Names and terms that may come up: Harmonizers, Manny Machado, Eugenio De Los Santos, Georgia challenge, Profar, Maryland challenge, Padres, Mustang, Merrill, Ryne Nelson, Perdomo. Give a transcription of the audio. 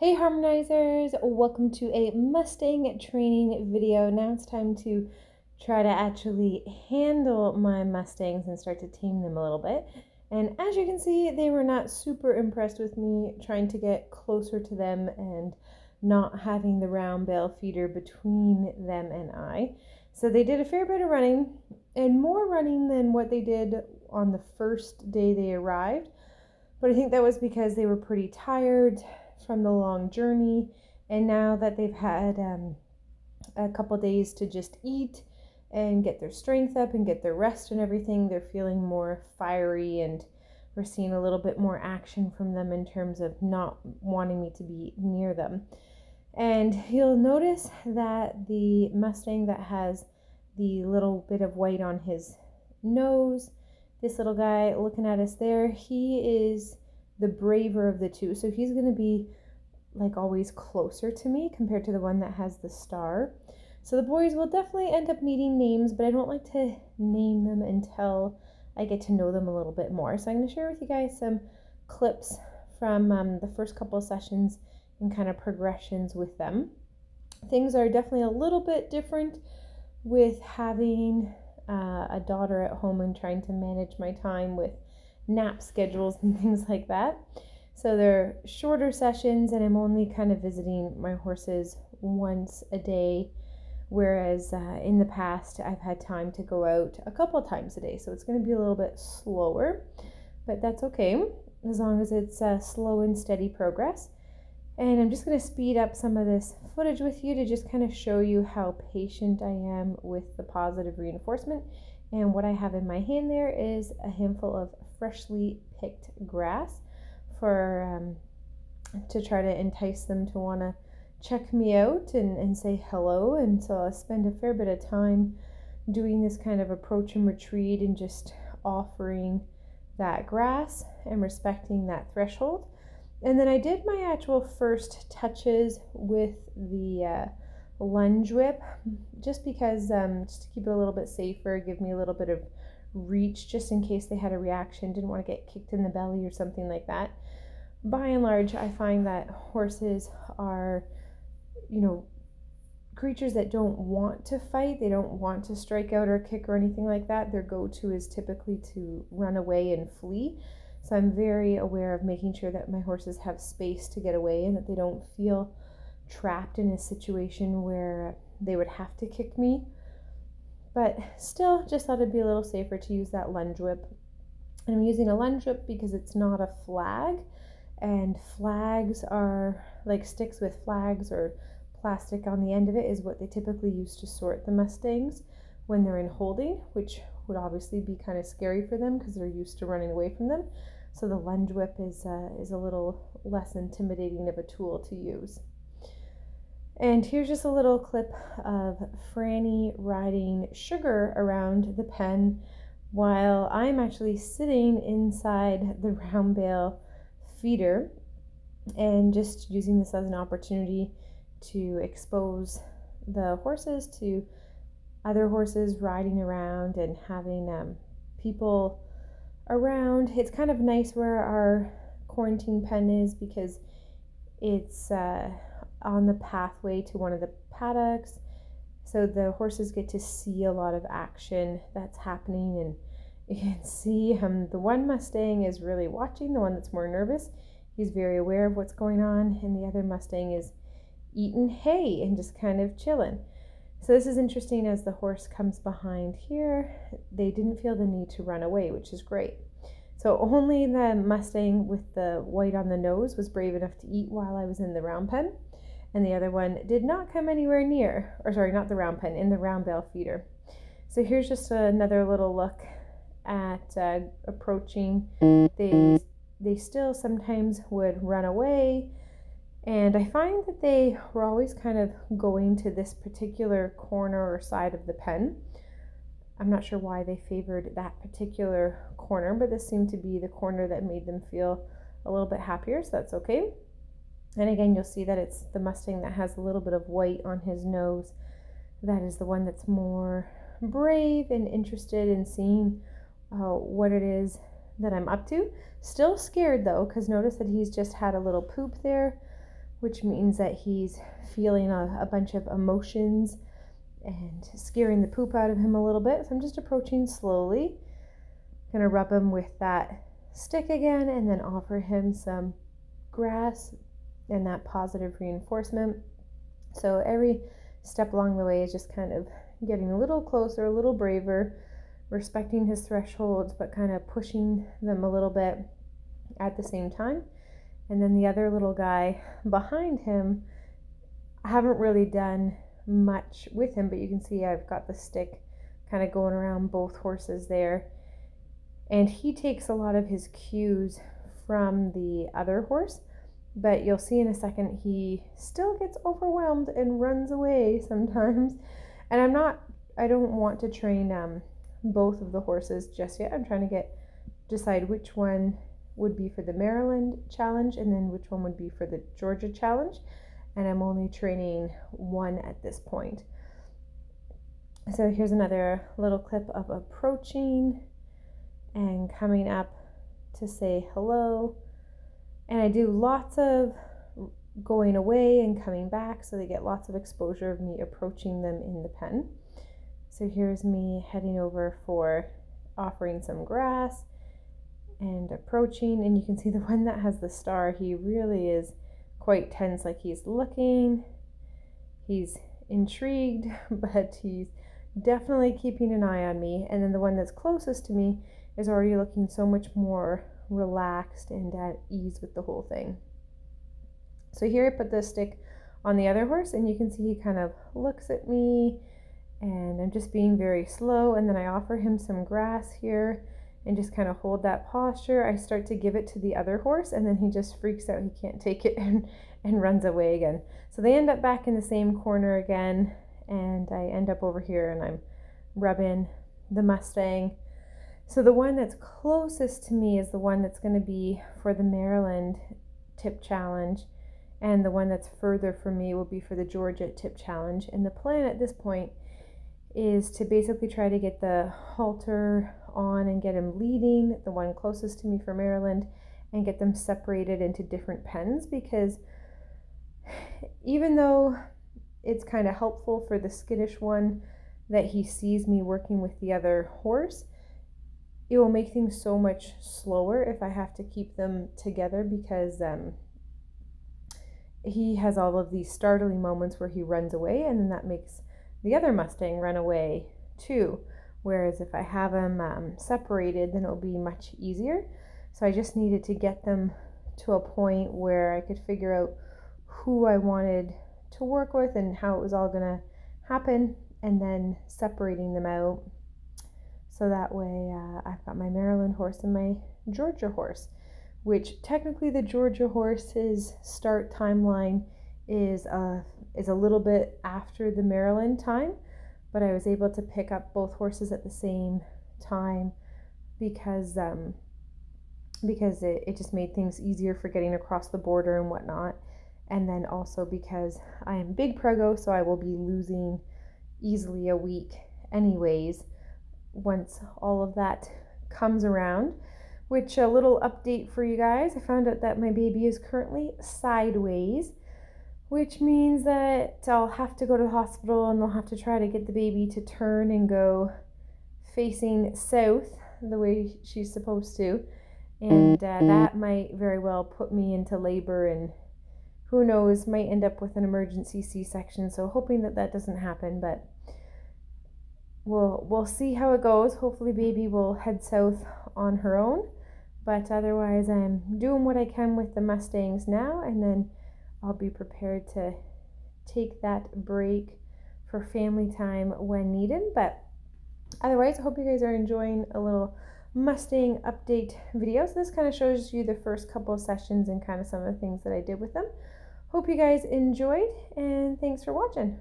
Hey Harmonizers, welcome to a Mustang training video. Now it's time to try to actually handle my Mustangs and start to tame them a little bit. And as you can see, they were not super impressed with me trying to get closer to them and not having the round bale feeder between them and I. So they did a fair bit of running, and more running than what they did on the first day they arrived. But I think that was because they were pretty tired from the long journey, and now that they've had a couple days to just eat and get their strength up and get their rest and everything, they're feeling more fiery, and we're seeing a little bit more action from them in terms of not wanting me to be near them. And you'll notice that the Mustang that has the little bit of white on his nose, this little guy looking at us there, he is the braver of the two. So he's going to be like always closer to me compared to the one that has the star. So the boys will definitely end up needing names, but I don't like to name them until I get to know them a little bit more. So I'm going to share with you guys some clips from the first couple of sessions and kind of progressions with them. Things are definitely a little bit different with having a daughter at home and trying to manage my time with nap schedules and things like that. So they're shorter sessions, and I'm only kind of visiting my horses once a day, whereas in the past I've had time to go out a couple times a day. So it's going to be a little bit slower, but that's okay as long as it's slow and steady progress. And I'm just going to speed up some of this footage with you to just kind of show you how patient I am with the positive reinforcement. And what I have in my hand there is a handful of freshly picked grass for to try to entice them to want to check me out and say hello. And so I'll spend a fair bit of time doing this kind of approach and retreat and just offering that grass and respecting that threshold. And then I did my actual first touches with the lunge whip just because just to keep it a little bit safer, give me a little bit of reach just in case they had a reaction, didn't want to get kicked in the belly or something like that. By and large, I find that horses are, you know, creatures that don't want to fight. They don't want to strike out or kick or anything like that. Their go-to is typically to run away and flee. So I'm very aware of making sure that my horses have space to get away and that they don't feel trapped in a situation where they would have to kick me. But still, just thought it'd be a little safer to use that lunge whip. And I'm using a lunge whip because it's not a flag, and flags are like sticks with flags or plastic on the end of it is what they typically use to sort the Mustangs when they're in holding, which would obviously be kind of scary for them because they're used to running away from them. So the lunge whip is a little less intimidating of a tool to use. And here's just a little clip of Franny riding Sugar around the pen while I'm actually sitting inside the round bale feeder and just using this as an opportunity to expose the horses to other horses riding around and having people around. It's kind of nice where our quarantine pen is because it's on the pathway to one of the paddocks, so the horses get to see a lot of action that's happening, and you can see the one Mustang is really watching, the one that's more nervous, he's very aware of what's going on, and the other Mustang is eating hay and just kind of chilling. So this is interesting. As the horse comes behind here, they didn't feel the need to run away, which is great. So only the Mustang with the white on the nose was brave enough to eat while I was in the round pen. And the other one did not come anywhere near, or sorry, not the round pen, in the round bale feeder. So here's just another little look at approaching. They still sometimes would run away, and I find that they were always kind of going to this particular corner or side of the pen. I'm not sure why they favored that particular corner, but this seemed to be the corner that made them feel a little bit happier, so that's okay. And again, you'll see that it's the Mustang that has a little bit of white on his nose that is the one that's more brave and interested in seeing what it is that I'm up to. Still scared though, because notice that he's just had a little poop there, which means that he's feeling a bunch of emotions and scaring the poop out of him a little bit. So I'm just approaching slowly. I'm gonna rub him with that stick again and then offer him some grass and that positive reinforcement. So every step along the way is just kind of getting a little closer, a little braver, respecting his thresholds, but kind of pushing them a little bit at the same time. And then the other little guy behind him, I haven't really done much with him, but you can see I've got the stick kind of going around both horses there. And he takes a lot of his cues from the other horse, but you'll see in a second he still gets overwhelmed and runs away sometimes. And I don't want to train both of the horses just yet. I'm trying to decide which one would be for the Maryland challenge and then which one would be for the Georgia challenge, and I'm only training one at this point. So here's another little clip of approaching and coming up to say hello, and I do lots of going away and coming back so they get lots of exposure of me approaching them in the pen. So here's me heading over for offering some grass and approaching, and you can see the one that has the star, he really is quite tense, like he's looking, he's intrigued, but he's definitely keeping an eye on me. And then the one that's closest to me is already looking so much more relaxed and at ease with the whole thing. So here I put the stick on the other horse, and you can see he kind of looks at me, and I'm just being very slow, and then I offer him some grass here and just kind of hold that posture. I start to give it to the other horse, and then he just freaks out, he can't take it and runs away again. So they end up back in the same corner again, and I end up over here and I'm rubbing the Mustang. So the one that's closest to me is the one that's going to be for the Maryland tip challenge, and the one that's further from me will be for the Georgia tip challenge. And the plan at this point is to basically try to get the halter on and get him leading the one closest to me for Maryland and get them separated into different pens, because even though it's kind of helpful for the skittish one that he sees me working with the other horse, it will make things so much slower if I have to keep them together, because he has all of these startling moments where he runs away, and then that makes the other Mustang run away too. Whereas if I have them separated, then it'll be much easier. So I just needed to get them to a point where I could figure out who I wanted to work with and how it was all gonna happen, and then separating them out. So that way I've got my Maryland horse and my Georgia horse, which technically the Georgia horse's start timeline is a little bit after the Maryland time, but I was able to pick up both horses at the same time because it just made things easier for getting across the border and whatnot. And then also because I am big preggo, so I will be losing easily a week anyways once all of that comes around. Which, a little update for you guys, I found out that my baby is currently sideways, which means that I'll have to go to the hospital and they'll have to try to get the baby to turn and go facing south the way she's supposed to, and that might very well put me into labor, and who knows, might end up with an emergency C-section. So hoping that that doesn't happen, but we'll see how it goes. Hopefully baby will head south on her own, but otherwise I'm doing what I can with the Mustangs now, and then I'll be prepared to take that break for family time when needed. But otherwise, I hope you guys are enjoying a little Mustang update video. So this kind of shows you the first couple of sessions and kind of some of the things that I did with them. Hope you guys enjoyed, and thanks for watching.